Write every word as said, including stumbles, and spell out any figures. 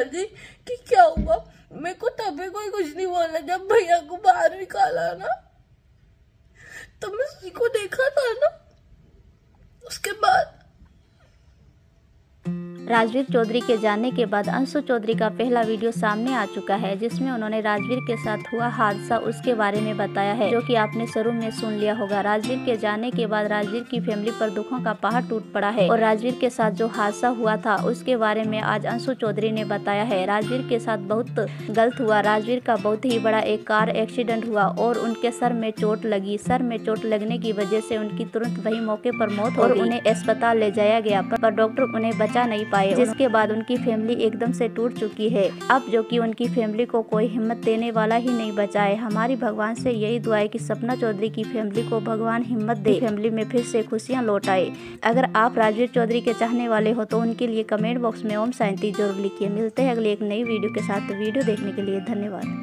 जी कि क्या हुआ, मेरे को तभी कोई कुछ नहीं बोला। जब भैया को बाहर निकाला ना तो मैं उसी को देखा था ना। उसके बाद राजवीर चौधरी के जाने के बाद अंशु चौधरी का पहला वीडियो सामने आ चुका है, जिसमें उन्होंने राजवीर के साथ हुआ हादसा उसके बारे में बताया है, जो कि आपने शुरू में सुन लिया होगा। राजवीर के जाने के बाद राजवीर की फैमिली पर दुखों का पहाड़ टूट पड़ा है और राजवीर के साथ जो हादसा हुआ था उसके बारे में आज अंशु चौधरी ने बताया है। राजवीर के साथ बहुत गलत हुआ। राजवीर का बहुत ही बड़ा एक कार एक्सीडेंट हुआ और उनके सर में चोट लगी। सर में चोट लगने की वजह से उनकी तुरंत वही मौके पर मौत और उन्हें अस्पताल ले जाया गया, पर डॉक्टर उन्हें बचा नहीं पाए, जिसके बाद उनकी फैमिली एकदम से टूट चुकी है। अब जो कि उनकी फैमिली को कोई हिम्मत देने वाला ही नहीं बचा है। हमारी भगवान से यही दुआ है कि सपना चौधरी की फैमिली को भगवान हिम्मत दे, फैमिली में फिर से खुशियां लौट आए। अगर आप राजवीर चौधरी के चाहने वाले हो तो उनके लिए कमेंट बॉक्स में ओम शांति जरूर लिखिए। मिलते हैं अगले एक नई वीडियो के साथ। वीडियो देखने के लिए धन्यवाद।